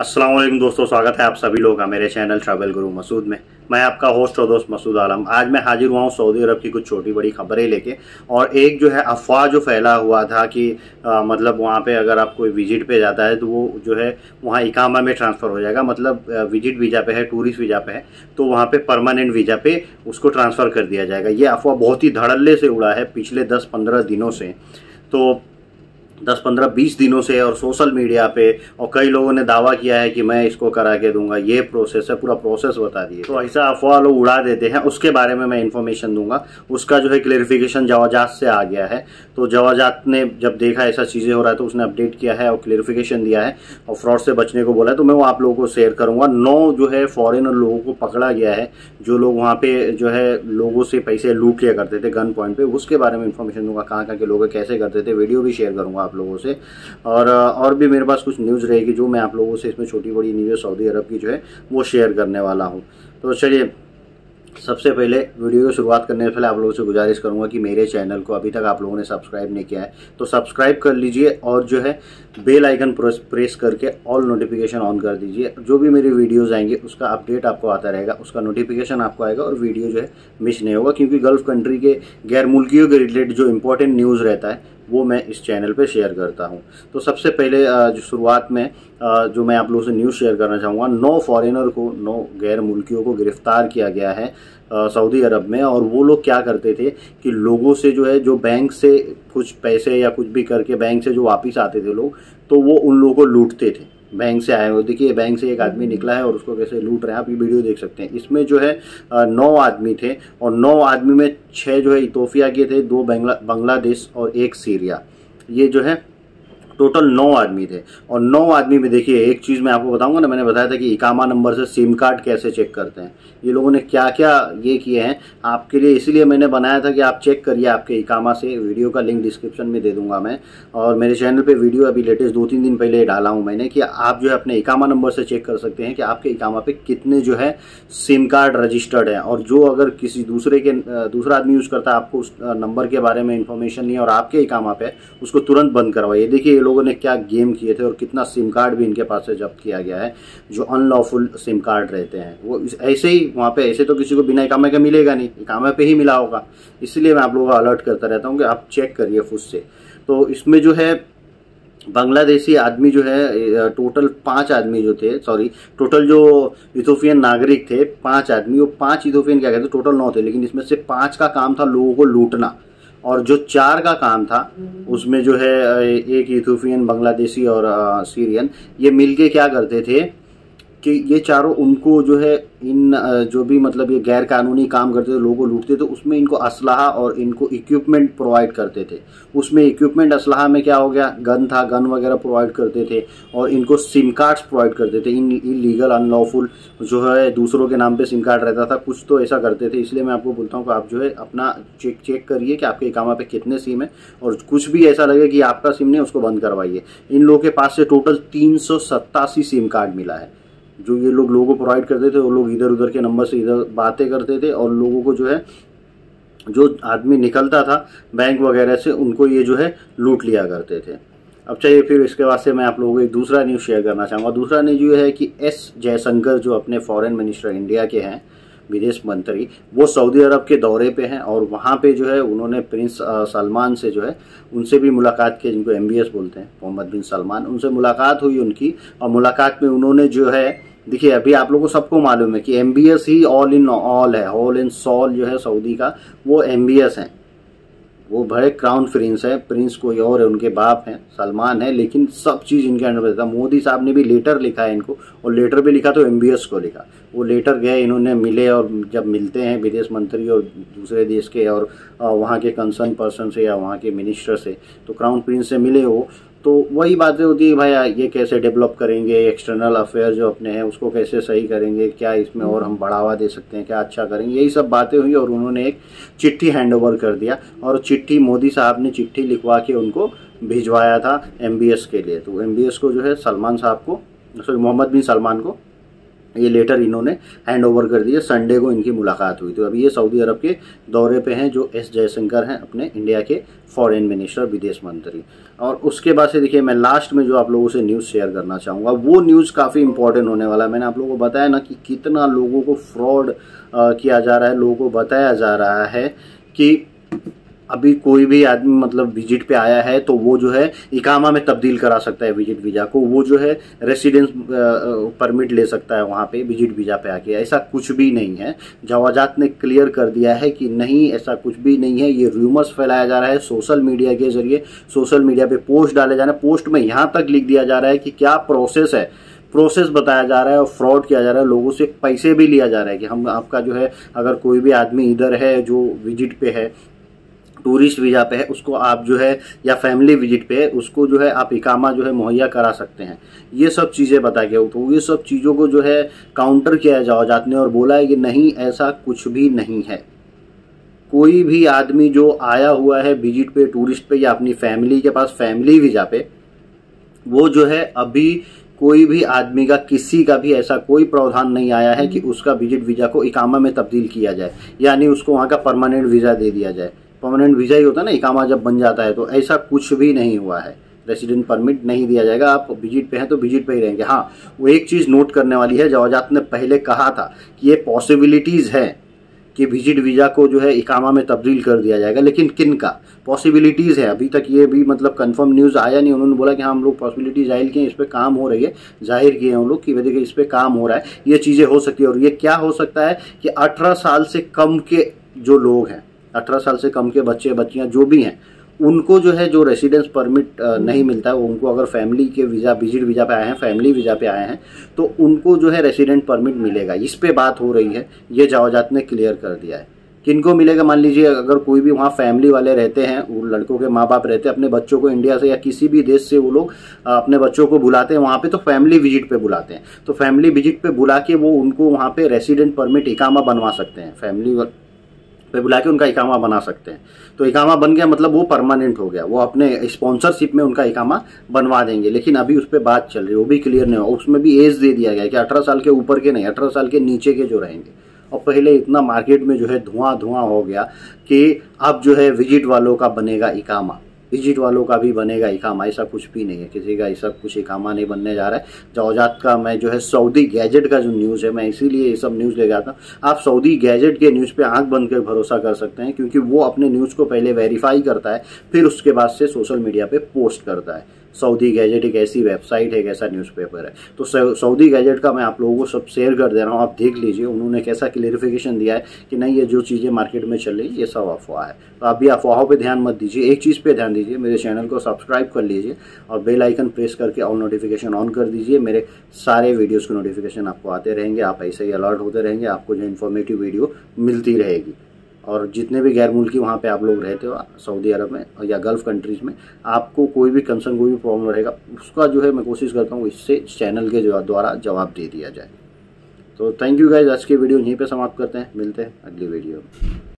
अस्सलाम वालेकुम दोस्तों, स्वागत है आप सभी लोग का मेरे चैनल ट्रैवल गुरु मसूद में। मैं आपका होस्ट और दोस्त मसूद आलम। आज मैं हाजिर हुआ हूँ सऊदी अरब की कुछ छोटी बड़ी खबरें लेके। और एक जो है अफवाह जो फैला हुआ था कि मतलब वहाँ पे अगर आप कोई विजिट पे जाता है तो वो जो है वहाँ इकामा में ट्रांसफ़र हो जाएगा, मतलब विजिट वीज़ा पे है, टूरिस्ट वीज़ा पे है, तो वहाँ पर परमानेंट वीज़ा पे उसको ट्रांसफ़र कर दिया जाएगा। ये अफवाह बहुत ही धड़ल्ले से उड़ा है पिछले 10-15 दिनों से, तो 10-15-20 दिनों से, और सोशल मीडिया पे, और कई लोगों ने दावा किया है कि मैं इसको करा के दूंगा, ये प्रोसेस है, पूरा प्रोसेस बता दिए। तो ऐसा अफवाह लोग उड़ा देते हैं, उसके बारे में मैं इन्फॉर्मेशन दूंगा। उसका जो है क्लेरिफिकेशन जवाजार से आ गया है। तो जवाजार ने जब देखा ऐसा चीज़ें हो रहा है तो उसने अपडेट किया है और क्लेरिफिकेशन दिया है और फ्रॉड से बचने को बोला है। तो मैं वो आप लोगों को शेयर करूँगा। 9 जो है फॉरेनर लोगों को पकड़ा गया है जो लोग वहाँ पर जो है लोगों से पैसे लूट लिया करते थे गन पॉइंट पर। उसके बारे में इन्फॉर्मेशन दूंगा, कहाँ कहाँ के लोग कैसे करते थे, वीडियो भी शेयर करूँगा आप लोगों से। और भी मेरे पास कुछ न्यूज़ रहेगी जो मैं आप लोगों से इसमें छोटी बड़ी न्यूज़ सऊदी अरब की जो है वो शेयर करने वाला हूँ। तो चलिए, सबसे पहले वीडियो की शुरुआत करने से पहले आप लोगों से गुजारिश करूंगा कि मेरे चैनल को अभी तक आप लोगों ने सब्सक्राइब नहीं किया है तो सब्सक्राइब कर लीजिए और जो है बेल आइकन प्रेस करके ऑल नोटिफिकेशन ऑन कर दीजिए। जो भी मेरी वीडियोस आएंगे उसका अपडेट आपको आता रहेगा, उसका नोटिफिकेशन आपको आएगा और वीडियो जो है मिस नहीं होगा, क्योंकि गल्फ़ कंट्री के गैर मुल्कियों के रिलेटेड जो इंपॉर्टेंट न्यूज़ रहता है वो मैं इस चैनल पे शेयर करता हूँ। तो सबसे पहले जो शुरुआत में जो मैं आप लोगों से न्यूज़ शेयर करना चाहूँगा, 9 फॉरेनर को, 9 गैर मुल्कियों को गिरफ्तार किया गया है सऊदी अरब में। और वो लोग क्या करते थे कि लोगों से जो है, जो बैंक से कुछ पैसे या कुछ भी करके बैंक से जो वापस आते थे लोग, तो वो उन लोगों को लूटते थे। बैंक से आए हुए, देखिए बैंक से एक आदमी निकला है और उसको कैसे लूट रहे हैं, आप ये वीडियो देख सकते हैं। इसमें जो है 9 आदमी थे और 9 आदमी में 6 जो है इथोपिया के थे, 2 बांग्लादेश और 1 सीरिया। ये जो है टोटल 9 आदमी थे। और 9 आदमी में देखिए एक चीज़ मैं आपको बताऊंगा ना, मैंने बताया था कि इकामा नंबर से सिम कार्ड कैसे चेक करते हैं, ये लोगों ने क्या क्या ये किए हैं आपके लिए, इसीलिए मैंने बनाया था कि आप चेक करिए आपके इकामा से। वीडियो का लिंक डिस्क्रिप्शन में दे दूंगा मैं, और मेरे चैनल पे वीडियो अभी लेटेस्ट 2-3 दिन पहले डाला हूँ मैंने, कि आप जो है अपने इकामा नंबर से चेक कर सकते हैं कि आपके इकामा पर कितने जो है सिम कार्ड रजिस्टर्ड है। और जो अगर किसी दूसरा आदमी यूज़ करता है, आपको उस नंबर के बारे में इन्फॉर्मेशन नहीं है और आपके इकामा पे, उसको तुरंत बंद करवाइए। देखिए लोगों ने क्या गेम किए थे और कितना सिम कार्ड भी इनके पास से जब्त किया गया है जो अनलॉफुल सिम कार्ड रहते हैं। वो ऐसे ही वहाँ पे, ऐसे तो किसी को बिना इकामे का मिलेगा नहीं, इकामे पे ही मिला होगा, इसलिए मैं आप लोगों को अलर्ट करता रहता हूँ कि आप चेक करिए खुद से। तो इसमें जो है बांग्लादेशी आदमी जो है, टोटल 5 आदमी जो थे, सॉरी टोटल जो इथोपियन नागरिक थे 5 आदमी, वो 5 इथोपियन क्या कहते, टोटल 9 थे, लेकिन इसमें से 5 का काम था लोगों को लूटना और जो 4 का काम था उसमें जो है एक इथोपियन, बांग्लादेशी और सीरियन, ये मिलके क्या करते थे कि ये चारों उनको जो है इन जो भी मतलब ये गैर कानूनी काम करते थे, लोगों को लूटते थे, उसमें इनको असलाहा और इनको इक्विपमेंट प्रोवाइड करते थे। उसमें इक्विपमेंट, असलाहा में क्या हो गया, गन था, गन वगैरह प्रोवाइड करते थे और इनको सिम कार्ड्स प्रोवाइड करते थे। इन इलीगल अनलॉफुल जो है दूसरों के नाम पर सिम कार्ड रहता था, कुछ तो ऐसा करते थे। इसलिए मैं आपको बोलता हूँ कि आप जो है अपना चेक करिए कि आपके इकामा पे कितने सिम है, और कुछ भी ऐसा लगे कि आपका सिम नहीं, उसको बंद करवाइए। इन लोगों के पास से टोटल 387 सिम कार्ड मिला है जो ये लोग लोगों को प्रोवाइड करते थे। वो लोग इधर उधर के नंबर से इधर बातें करते थे और लोगों को जो है, जो आदमी निकलता था बैंक वगैरह से, उनको ये जो है लूट लिया करते थे। अब चाहिए, फिर इसके बाद से मैं आप लोगों को एक दूसरा न्यूज़ शेयर करना चाहूँगा। दूसरा न्यूज़ ये है कि एस जयशंकर जो अपने फॉरेन मिनिस्टर इंडिया के हैं, विदेश मंत्री, वो सऊदी अरब के दौरे पे हैं और वहाँ पे जो है उन्होंने प्रिंस सलमान से जो है, उनसे भी मुलाकात की, जिनको MBS बोलते हैं, मोहम्मद बिन सलमान, उनसे मुलाकात हुई उनकी। और मुलाकात में उन्होंने जो है, देखिए अभी आप लोगों को सबको मालूम है कि MBS ही ऑल इन ऑल है, ऑल इन सॉल जो है सऊदी का, वो MBS हैं, वो बड़े क्राउन प्रिंस है, प्रिंस कोई और है, उनके बाप हैं, सलमान है, लेकिन सब चीज़ इनके अंडर रहता है। मोदी साहब ने भी लेटर लिखा है इनको, और लेटर भी लिखा तो MBS को लिखा। वो लेटर गए, इन्होंने मिले, और जब मिलते हैं विदेश मंत्री और दूसरे देश के और वहाँ के कंसर्न पर्सन से या वहाँ के मिनिस्टर से, तो क्राउन प्रिंस से मिले वो, तो वही बातें होती है, भाई ये कैसे डेवलप करेंगे, एक्सटर्नल अफेयर जो अपने हैं उसको कैसे सही करेंगे, क्या इसमें और हम बढ़ावा दे सकते हैं, क्या अच्छा करेंगे, यही सब बातें हुई। और उन्होंने एक चिट्ठी हैंडओवर कर दिया और चिट्ठी मोदी साहब ने चिट्ठी लिखवा के उनको भिजवाया था MBS के लिए। तो MBS को जो है सलमान साहब को, सॉरी मोहम्मद बिन सलमान को ये लेटर इन्होंने हैंडओवर कर दिया। संडे को इनकी मुलाकात हुई। तो अभी ये सऊदी अरब के दौरे पे हैं जो एस जयशंकर हैं अपने इंडिया के फॉरेन मिनिस्टर, विदेश मंत्री। और उसके बाद से देखिए मैं लास्ट में जो आप लोगों से न्यूज़ शेयर करना चाहूँगा वो न्यूज़ काफ़ी इंपॉर्टेंट होने वाला है। मैंने आप लोगों को बताया ना कि कितना लोगों को फ्रॉड किया जा रहा है। लोगों को बताया जा रहा है कि अभी कोई भी आदमी मतलब विजिट पे आया है तो वो जो है इकामा में तब्दील करा सकता है विजिट वीज़ा को, वो जो है रेसिडेंस परमिट ले सकता है वहाँ पे विजिट वीज़ा पे आके। ऐसा कुछ भी नहीं है। जवाजात ने क्लियर कर दिया है कि नहीं, ऐसा कुछ भी नहीं है। ये रूमर्स फैलाया जा रहा है सोशल मीडिया के जरिए, सोशल मीडिया पर पोस्ट डाले जा रहे हैं। पोस्ट में यहाँ तक लिख दिया जा रहा है कि क्या प्रोसेस है, प्रोसेस बताया जा रहा है और फ्रॉड किया जा रहा है। लोगों से पैसे भी लिया जा रहा है कि हम आपका जो है, अगर कोई भी आदमी इधर है जो विजिट पे है, टूरिस्ट वीज़ा पे है, उसको आप जो है या फैमिली विजिट पे है उसको जो है आप इकामा जो है मुहैया करा सकते हैं। ये सब चीज़ें बता के तो ये सब चीज़ों को जो है काउंटर किया है जवाजात ने और बोला है कि नहीं, ऐसा कुछ भी नहीं है। कोई भी आदमी जो आया हुआ है विजिट पे, टूरिस्ट पे या अपनी फैमिली के पास फैमिली वीज़ा पे, वो जो है अभी कोई भी आदमी का किसी का भी ऐसा कोई प्रावधान नहीं आया है कि उसका विजिट वीज़ा को इकामा में तब्दील किया जाए, यानी उसको वहाँ का परमानेंट वीज़ा दे दिया जाए। परमानेंट वीज़ा ही होता है ना इकामा जब बन जाता है, तो ऐसा कुछ भी नहीं हुआ है। रेसिडेंट परमिट नहीं दिया जाएगा, आप विजिट पे हैं तो विजिट पे ही रहेंगे। हाँ, वो एक चीज़ नोट करने वाली है, जवाजात ने पहले कहा था कि ये पॉसिबिलिटीज़ है कि विजिट वीज़ा को जो है इकामा में तब्दील कर दिया जाएगा, लेकिन किन का पॉसिबिलिटीज़ है अभी तक ये भी मतलब कंफर्म न्यूज़ आया नहीं। उन्होंने बोला कि हाँ, हम लोग पॉसिबिलिटी जाहिर किए, इस पर काम हो रही है, जाहिर किए हम लोग कि देखिए इस पर काम हो रहा है, ये चीज़ें हो सकती है। और ये क्या हो सकता है कि 18 साल से कम के जो लोग हैं, 18 साल से कम के बच्चे बच्चियां जो भी हैं, उनको जो है जो रेसिडेंस परमिट नहीं मिलता है, उनको अगर फैमिली के वीज़ा विजिट वीज़ा पे आए हैं, फैमिली वीज़ा पे आए हैं, तो उनको जो है रेसिडेंट परमिट मिलेगा। इस पे बात हो रही है, ये जवाजात ने क्लियर कर दिया है। किनको मिलेगा, मान लीजिए अगर कोई भी वहाँ फैमिली वाले रहते हैं, वो लड़कों के माँ बाप रहते हैं, अपने बच्चों को इंडिया से या किसी भी देश से वो लोग अपने बच्चों को बुलाते हैं वहाँ पे, तो फैमिली विजिट पे बुलाते हैं, तो फैमिली विजिट पे बुला के वो उनको वहाँ पे रेसिडेंट परमिट इकामा बनवा सकते हैं, फैमिली पे बुला के उनका इकामा बना सकते हैं। तो इकामा बन गया मतलब वो परमानेंट हो गया, वो अपने स्पॉन्सरशिप में उनका इकामा बनवा देंगे। लेकिन अभी उस पर बात चल रही है, वो भी क्लियर नहीं हुआ। उसमें भी एज दे दिया गया कि 18 साल के ऊपर के नहीं, 18 साल के नीचे के जो रहेंगे। और पहले इतना मार्केट में जो है धुआं हो गया कि अब जो है विजिट वालों का बनेगा इकामा, विजिट वालों का भी बनेगा इकामा। ऐसा कुछ भी नहीं है, किसी का ऐसा कुछ इकामा नहीं बनने जा रहा है। जवाजात का मैं जो है सऊदी गैजेट का जो न्यूज़ है, मैं इसीलिए ये सब न्यूज़ लेके आता हूँ। आप सऊदी गैजेट के न्यूज़ पे आंख बंद कर भरोसा कर सकते हैं, क्योंकि वो अपने न्यूज़ को पहले वेरीफाई करता है, फिर उसके बाद से सोशल मीडिया पर पोस्ट करता है। सऊदी गैजेट एक ऐसी वेबसाइट है, एक ऐसा न्यूज़पेपर है। तो सऊदी गैजेट का मैं आप लोगों को सब शेयर कर दे रहा हूँ, आप देख लीजिए उन्होंने कैसा क्लेरिफिकेशन दिया है कि नहीं, ये जो चीज़ें मार्केट में चल रही है ये सब अफवाह है। तो आप भी अफवाहों पे ध्यान मत दीजिए, एक चीज़ पे ध्यान दीजिए, मेरे चैनल को सब्सक्राइब कर लीजिए और बेल आइकन प्रेस करके ऑल नोटिफिकेशन ऑन कर दीजिए। मेरे सारे वीडियोज़ के नोटिफिकेशन आपको आते रहेंगे, आप ऐसे ही अलर्ट होते रहेंगे, आपको जो इन्फॉर्मेटिव वीडियो मिलती रहेगी। और जितने भी गैर मुल्की वहाँ पे आप लोग रहते हो सऊदी अरब में या गल्फ़ कंट्रीज़ में, आपको कोई भी कंसर्न, कोई भी प्रॉब्लम रहेगा, उसका जो है मैं कोशिश करता हूँ इससे चैनल के द्वारा जवाब दे दिया जाए। तो थैंक यू गाइज, आज की वीडियो यहीं पे समाप्त करते हैं, मिलते हैं अगली वीडियो में।